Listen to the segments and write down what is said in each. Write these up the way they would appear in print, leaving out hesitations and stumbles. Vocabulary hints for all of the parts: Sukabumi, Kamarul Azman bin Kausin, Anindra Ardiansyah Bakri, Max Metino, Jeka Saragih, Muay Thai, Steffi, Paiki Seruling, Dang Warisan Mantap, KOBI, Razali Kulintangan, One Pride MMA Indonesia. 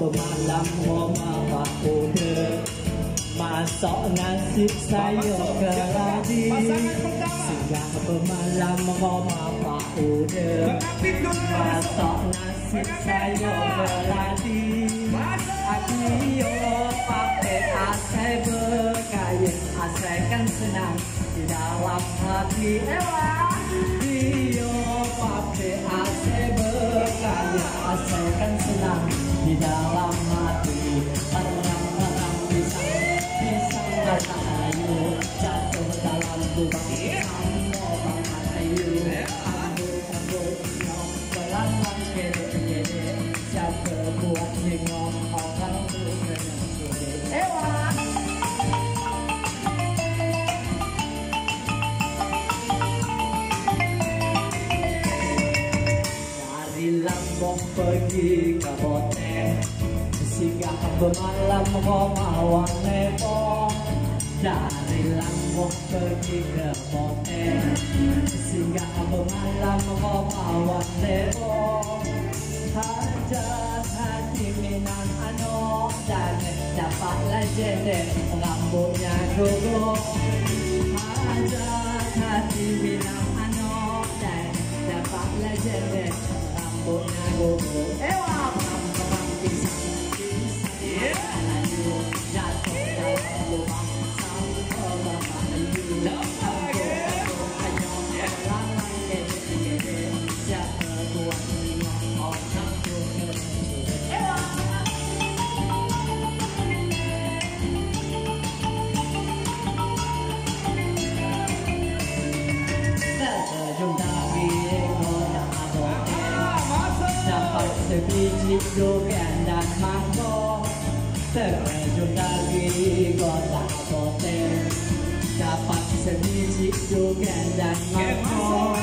Malam ngomong kode masuk nasib saya keladi. Singgah pemalam ngomong kode masuk nasib saya keladi. Aku yo pakai asai berkaya, asai kan senang di dalam hati. Yo pakai asai berkaya, asai kan senang di dalam hati. Terang-terang pisang, pisang mata ayu jatuh dalam lubang lubang mata ayu. Ambil-ambil nyong belakang kere-kere, siapa buat nyong orang tuh kere-kere. Dari Lampung pergi ke Boten, singgah pemalam ngomawang lepong. Dari Lampung pergi ke Boten, singgah pemalam ngomawang lepong. Hajar hati minang anak dan dapatlah jendek rambutnya guguk. Hajar hati minang anak dan dapatlah jendek rambutnya guguk. Jatuh dalam lubang sampai hidup endah mangkok, terjun dari kota hotel, dapat sebiji hidup endah mangkok,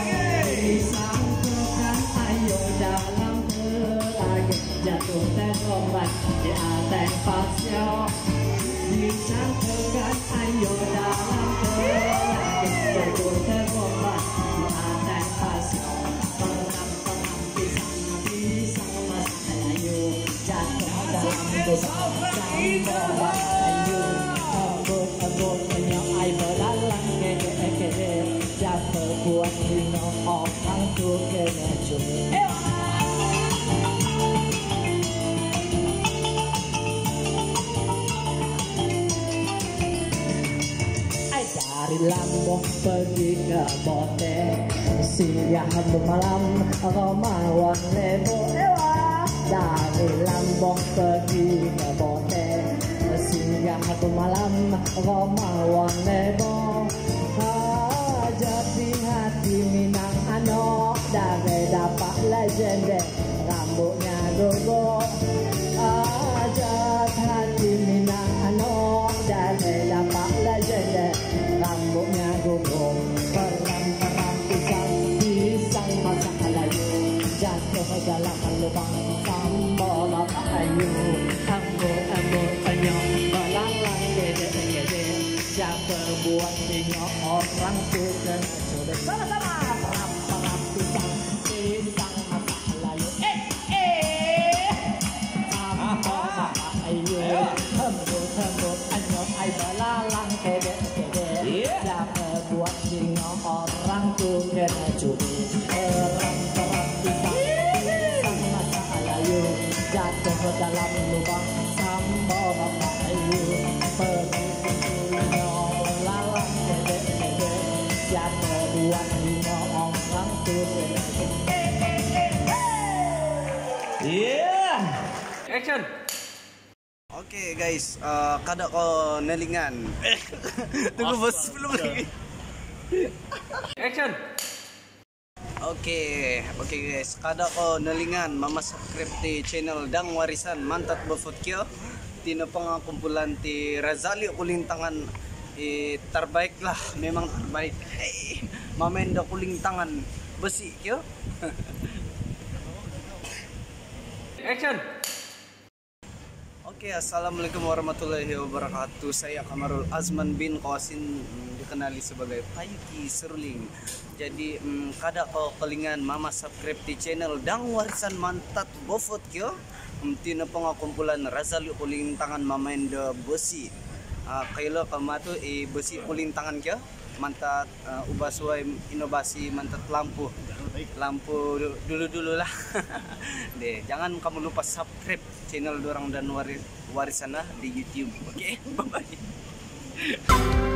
disangkutan ayo dalam pelagi, jatuh terlompat di atas pasio, disangkutan ayo dalam pelagi, jatuh terlompat di atas pasio. Dari Lampung pergi ke Botek, siang malam Romawan Lebo. Dari Lampung pergi ke Botek, siang malam Romawan Lebo. Jadi hati Minang Anok, dari dapat legenda rambutnya gogo. Ajat hati Minang Anok, dari dapat legenda rambutnya gogo. Peram-peram pisang, pisang masak layu, jatuh dalam lubang sambal layu. Ambul-ambul penyok, belalang gede-gede, siapa buat penyok orang tukang jodoh. Sama-sama peram-peram pisang, pisang masak layu. Sambal masak layu, ambul-ambul penyok, belalang gede-gede, siapa buat singa orang tuh kena curi. Orang-orang pisang masak layu, jatuh ke dalam lubang sambal masak layu. Pemimpinnya lalang gede-gede, siapa buat singa orang tuh kena curi. Yeah, action. Oke guys, kada ko nelingan. Tunggu bos, belum lagi. Action. Oke guys, kada ko nelingan mama subscribe di channel Dang Warisan Mantap Befootkyo. Tino pangakumpulan ti Razali Kulintangan terbaik lah, memang terbaik. Mamenda Kulintangan besi kyo. Action. Oke, assalamualaikum warahmatullahi wabarakatuh. Saya Kamarul Azman bin Kausin, dikenali sebagai Paiki Seruling. Jadi kada ko kelingan mama subscribe di channel Dang Warisan Mantap Befootkyo. Tino pangakumpulan Razali Kulintangan mamenda besi. Kailo kamatu besi kulintangan kyo. Mantap ubasuai inovasi mantap lampu dulu lah. Deh, jangan kamu lupa subscribe channel Dorang dan Warisana di YouTube. Oke, bye bye.